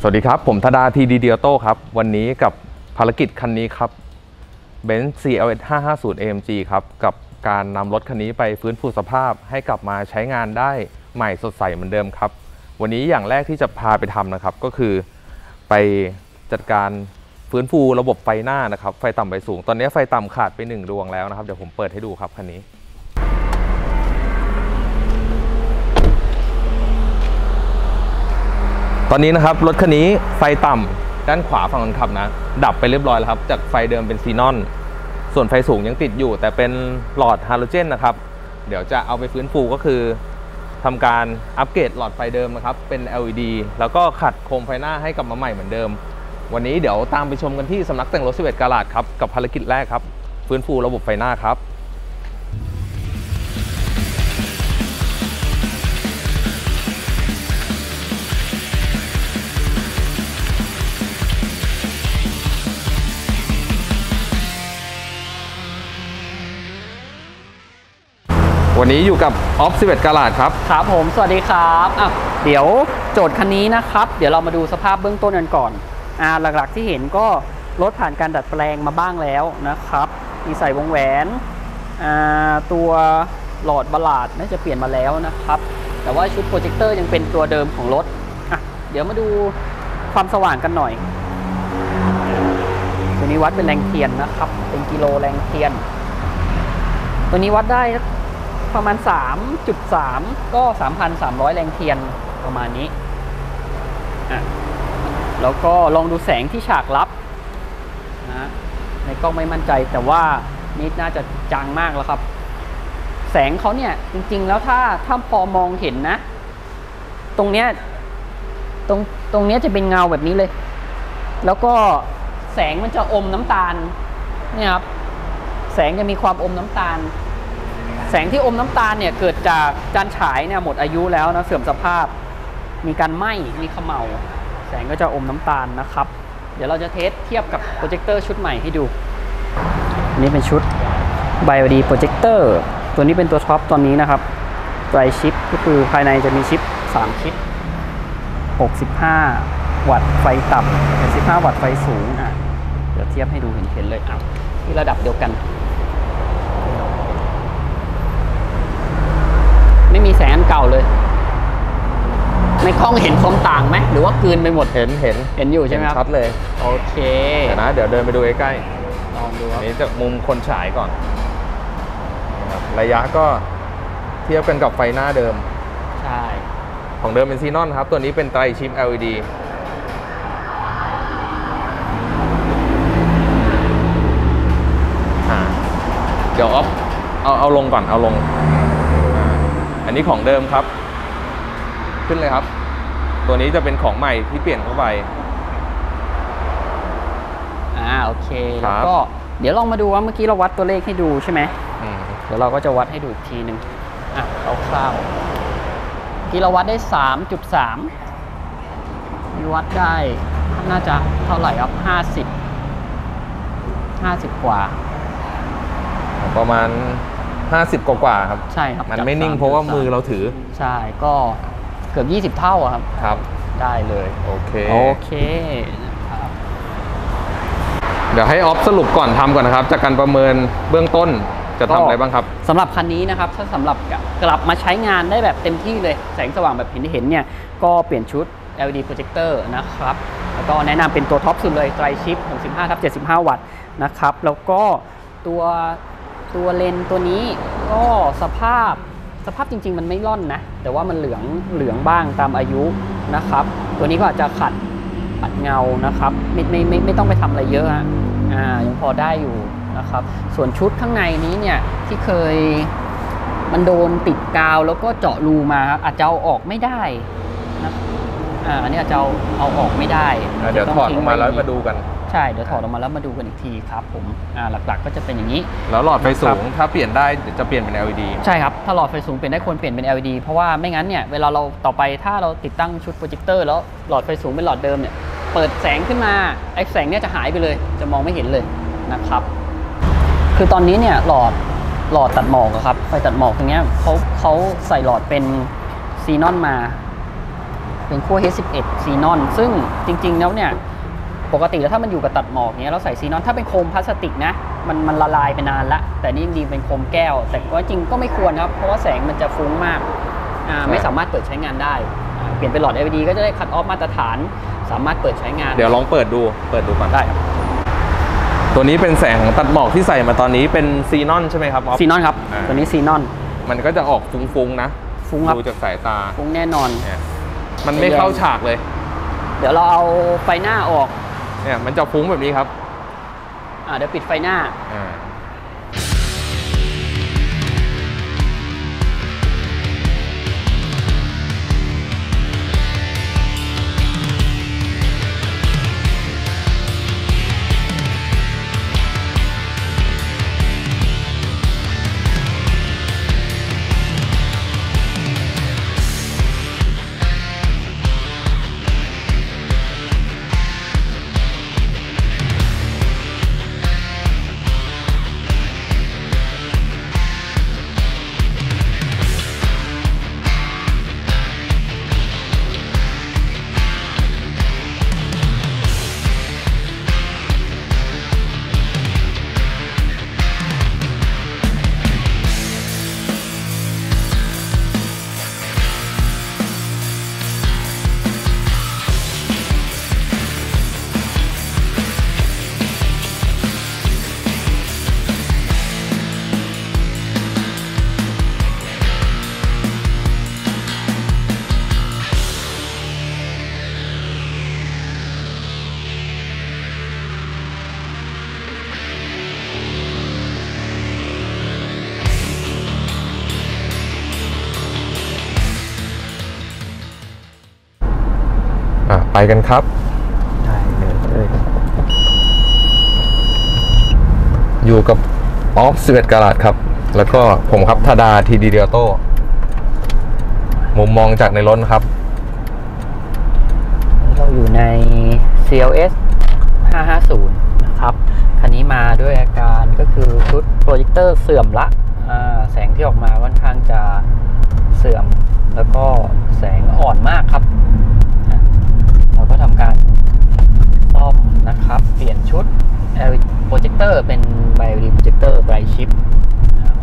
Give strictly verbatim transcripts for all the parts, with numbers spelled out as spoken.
สวัสดีครับผมธดาทีดีดีออโต้ครับวันนี้กับภารกิจคันนี้ครับเบนซ์ ซี แอล เอส ห้าห้าศูนย์ เอ เอ็ม จี ครับกับการนำรถคันนี้ไปฟื้นฟูสภาพให้กลับมาใช้งานได้ใหม่สดใสเหมือนเดิมครับวันนี้อย่างแรกที่จะพาไปทำนะครับก็คือไปจัดการฟื้นฟูระบบไฟหน้านะครับไฟต่ำไฟสูงตอนนี้ไฟต่ำขาดไปหนึ่งดวงแล้วนะครับเดี๋ยวผมเปิดให้ดูครับคันนี้ตอนนี้นะครับรถคันนี้ไฟต่ำด้านขวาฝั่งคนขับนะดับไปเรียบร้อยแล้วครับจากไฟเดิมเป็นซีนอนส่วนไฟสูงยังติดอยู่แต่เป็นหลอดฮาโลเจนนะครับเดี๋ยวจะเอาไปฟื้นฟูก็คือทำการอัปเกรดหลอดไฟเดิมนะครับเป็น แอล อี ดี แล้วก็ขัดโคมไฟหน้าให้กลับมาใหม่เหมือนเดิมวันนี้เดี๋ยวตามไปชมกันที่สำนักแต่งรถสิบเอ็ด Kadartครับกับภารกิจแรกครับฟื้นฟูระบบไฟหน้าครับวันนี้อยู่กับ Opel Kadart ครับครับผมสวัสดีครับอ่ะเดี๋ยวโจทย์คันนี้นะครับเดี๋ยวเรามาดูสภาพเบื้องต้นกันก่อนอ่าหลักๆที่เห็นก็รถผ่านการดัดแปลงมาบ้างแล้วนะครับมีใส่วงแหวนอ่าตัวหลอดบาลาดน่าจะเปลี่ยนมาแล้วนะครับแต่ว่าชุดโปรเจคเตอร์ยังเป็นตัวเดิมของรถอ่ะเดี๋ยวมาดูความสว่างกันหน่อยตัวนี้วัดเป็นแรงเทียนนะครับเป็นกิโลแรงเทียนตัวนี้วัดได้ประมาณ สามจุดสาม ก็ สามพันสามร้อย แรงเทียนประมาณนี้อ่ะแล้วก็ลองดูแสงที่ฉากรับนะในกล้องไม่มั่นใจแต่ว่านี่น่าจะจางมากแล้วครับแสงเขาเนี่ยจริงๆแล้วถ้าถ้าพอมองเห็นนะตรงเนี้ยตรงตรงเนี้ยจะเป็นเงาแบบนี้เลยแล้วก็แสงมันจะอมน้ำตาลเนี่ยครับแสงจะมีความอมน้ำตาลแสงที่อมน้ำตาลเนี่ยเกิดจากจานฉายเนี่ยหมดอายุแล้วนะเสื่อมสภาพมีการไหม้มีเขม่าแสงก็จะอมน้ำตาลนะครับเดี๋ยวเราจะเทสเทียบกับโปรเจคเตอร์ชุดใหม่ให้ดูอันนี้เป็นชุด ไอ โอ ดี โปรเจคเตอร์ตัวนี้เป็นตัวท็อปตอนนี้นะครับไตรชิปก็คือภายในจะมีชิปสามชิปหกสิบห้าวัตต์ไฟต่ำหกสิบห้าวัตต์ไฟสูงอ่ะเดี๋ยวเทียบให้ดูเห็นๆเลยอ่ะที่ระดับเดียวกันไม่มีแสงเก่าเลยในกล้องเห็นความต่างไหมหรือว่ากลืนไปหมดเห็นเห็นเห็นอยู่ใช่ไหมครับชัดเลยโอเคเดี๋ยวนะเดี๋ยวเดินไปดูใกล้ๆลองดูครับนี่จากมุมคนฉายก่อนระยะก็เทียบกันกับไฟหน้าเดิมใช่ของเดิมเป็นซีนอนครับตัวนี้เป็นไตรชิป แอล อี ดี เดี๋ยวอ๊อฟเอาเอาลงก่อนเอาลงอันนี้ของเดิมครับขึ้นเลยครับตัวนี้จะเป็นของใหม่ที่เปลี่ยนเข้าไปอ่าโอเคแล้วก็เดี๋ยวลองมาดูว่าเมื่อกี้เราวัดตัวเลขให้ดูใช่ไหมอืมเดี๋ยวเราก็จะวัดให้ดูอีกทีหนึ่งอ่ะเอาคร่าวเมื่อกี้เราวัดได้ สามจุดสาม มีวัดได้น่าจะเท่าไหร่ครับห้าสิบ ห้าสิบกว่าประมาณห้าสิบกว่าๆครับใช่ครับมันไม่นิ่งเพราะว่ามือเราถือใช่ก็เกือบยี่สิบเท่าครับครับได้เลยโอเคโอเคนะครับเดี๋ยวให้ออฟสรุปก่อนทำก่อนนะครับจากการประเมินเบื้องต้นจะทำอะไรบ้างครับสำหรับคันนี้นะครับถ้าสำหรับกลับมาใช้งานได้แบบเต็มที่เลยแสงสว่างแบบเห็นเห็นเนี่ยก็เปลี่ยนชุด แอล อี ดี Projector นะครับแล้วก็แนะนำเป็นตัวท็อปสุดเลยไตรชิป หกสิบห้าทับเจ็ดสิบห้า วัตต์นะครับแล้วก็ตัวตัวเลนตัวนี้ก็สภาพสภาพจริงๆมันไม่ร่อนนะแต่ว่ามันเหลืองเหลืองบ้างตามอายุนะครับตัวนี้ก็อาจจะขัดขัดเงานะครับไม่ไม่ไม่ไม่ต้องไปทำอะไรเยอะฮะอ่ายังพอได้อยู่นะครับส่วนชุดข้างในนี้เนี่ยที่เคยมันโดนติดกาวแล้วก็เจาะรูมาอาจจะเอาออกไม่ได้นะอ่าอันนี้อาจจะเอาเอาออกไม่ได้เดี๋ยวถอดออกมาแล้วมาดูกันใช่เดี๋ยวถอดออกมาแล้วมาดูกันอีกทีครับผมอ่าหลักๆก็จะเป็นอย่างนี้แล้วหลอดไฟสูงถ้าเปลี่ยนได้จะเปลี่ยนเป็น แอล อี ดี ใช่ครับถ้าหลอดไฟสูงเปลี่ยนได้ควรเปลี่ยนเป็น แอล อี ดี เพราะว่าไม่งั้นเนี่ยเวลาเราต่อไปถ้าเราติดตั้งชุดโปรเจคเตอร์แล้วหลอดไฟสูงเป็นหลอดเดิมเนี่ยเปิดแสงขึ้นมาไอ้แสงเนี่ยจะหายไปเลยจะมองไม่เห็นเลยนะครับคือตอนนี้เนี่ยหลอดหลอดตัดหมอกครับไฟตัดหมอกตรงเนี้ยเขาเขาใส่หลอดเป็นซีนอนมา เป็นขั้ว เอช สิบเอ็ด ซีนอนซึ่งจริงๆแล้วเนี่ยปกติแล้วถ้ามันอยู่กับตัดหมอกเนี้ยเราใส่ซีนอนถ้าเป็นโคมพลาสติกนะมันมันละลายไปนานละแต่นี่ดีเป็นโคมแก้วแต่ก็จริงก็ไม่ควรครับเพราะว่าแสงมันจะฟุ้งมากไม่สามารถเปิดใช้งานได้เปลี่ยนเป็นหลอด แอล อี ดี ก็จะได้คัตออฟมาตรฐานสามารถเปิดใช้งานเดี๋ยวลองเปิดดูเปิดดูก่อนได้ครับตัวนี้เป็นแสงตัดหมอกที่ใส่มาตอนนี้เป็นซีนอนใช่ไหมครับซีนอนครับตัวนี้ซีนอนมันก็จะออกฟุ้งๆนะฟุ้งดูจากสายตาฟุ้งแน่นอนมันไม่เข้าฉากเลยเดี๋ยวเราเอาไฟหน้าออกเนี่ยมันจะฟุ้งแบบนี้ครับอ่าเดี๋ยวปิดไฟหน้าอ่าไปกันครับได้เลยอยู่กับออฟสิบเอ็ด กาลัดครับแล้วก็ผมครับธดา Didi Auto มุมมองจากในรถครับเราอยู่ใน ซี แอล เอส ห้าห้าศูนย์นะครับคันนี้มาด้วยอาการก็คือชุดโปรเจคเตอร์เสื่อมละแสงที่ออกมาค่อนข้างจะเสื่อมแล้วก็แสงอ่อนมากครับก็ทำการซ่อมนะครับเปลี่ยนชุด แอล อี ดี โปรเจคเตอร์เป็น แอล อี ดี โปรเจคเตอร์ไบรท์ชิป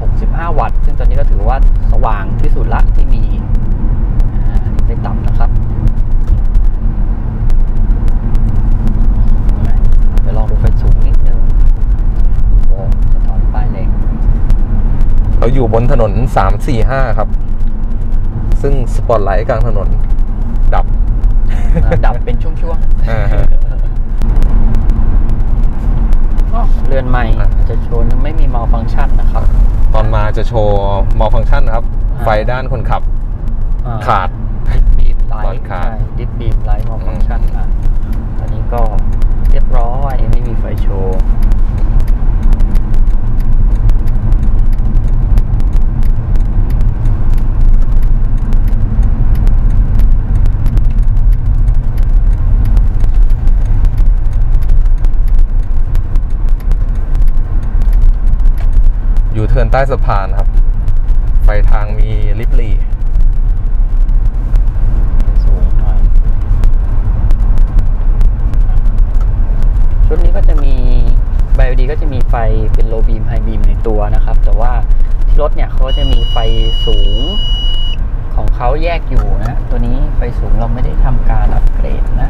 หกสิบห้า วัตต์ซึ่งตอนนี้ก็ถือว่าสว่างที่สุดละที่มีอันนี้ไม่ต่ำนะครับเดี๋ยวลองดูไฟสูงนิดนึงโอ้สะท้อนปลายเลนเราอยู่บนถนนสามสี่ห้าครับซึ่งสปอตไลท์กลางถนนดับดับเป็นช่วงๆเรือนใหม่จะโชว์ไม่มีมัลฟังก์ชันนะครับตอนมาจะโชว์มัลฟังก์ชันนะครับไฟด้านคนขับขาดดิฟบีมไลท์ขาดดิฟบีมไลท์มัลฟังก์ชันอ่ะอันนี้ก็เรียบร้อยไม่มีไฟโชว์อยู่เทินใต้สะพานครับไปทางมีลิฟต์ลีสูงหน่อยชุดนี้ก็จะมีไบโอดีก็จะมีไฟเป็นโลบีมไฮบีมในตัวนะครับแต่ว่าที่รถเนี่ยเขาจะมีไฟสูงของเขาแยกอยู่นะตัวนี้ไฟสูงเราไม่ได้ทำการอัปเกรดนะ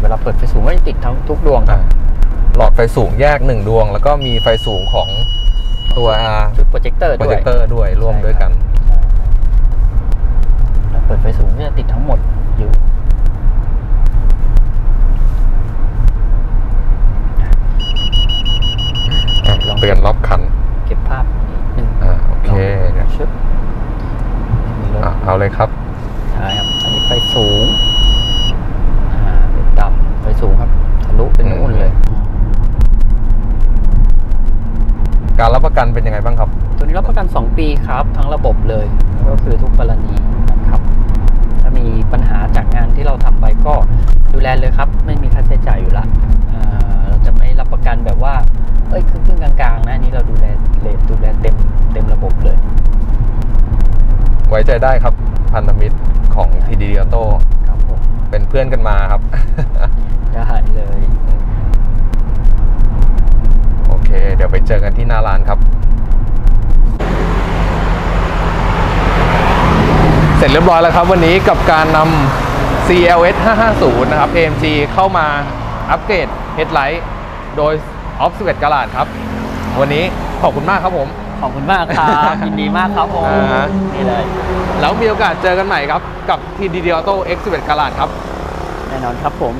เวลาเปิดไฟสูงก็จะติดทั้งทุกดวงครับหลอดไฟสูงแยกหนึ่งดวงแล้วก็มีไฟสูงของตัวชุดโปรเจคเตอร์ด้วยร่วมด้วยกันแล้วเปิดไฟสูงจะติดทั้งหมดอยู่เปลี่ยนรอบคันเก็บภาพนิดนึงโอเคเอาเลยครับใช่ครับอันนี้ไฟสูงเป็นดำไฟสูงครับทะลุเป็นนู่นเลยการรับประกันเป็นยังไงบ้างครับตัวนี้รับประกันสองปีครับทั้งระบบเลยก็คือทุกกรณีนะครับถ้ามีปัญหาจากงานที่เราทำไปก็ดูแลเลยครับไม่มีค่าใช้จ่ายอยู่ละเราจะไม่รับประกันแบบว่าเอ้ยครึ่งๆกลางๆนะอันนี้เราดูแลเลทดูแลเต็มเต็มระบบเลยไว้ใจได้ครับภ พันธมิตรของทีดีออโต้ครับผมเป็นเพื่อนกันมาครับได้เลยโอเคเดี๋ยวไปเจอกันที่หน้าร้านครับเสร็จเรียบร้อยแล้วครับวันนี้กับการนำ ซี แอล เอส ห้าห้าศูนย์ นะครับ เอ เอ็ม จี เข้ามาอัปเกรด Headlight โดย โอ พี แอล Kadart ครับวันนี้ขอบคุณมากครับผมขอบคุณมากครับยินดีมากครับผมนี่เลยแล้วมีโอกาสเจอกันใหม่ครับกับที่ Didi Auto เอ็กซ์ สิบเอ็ด Kadart ครับแน่นอนครับผม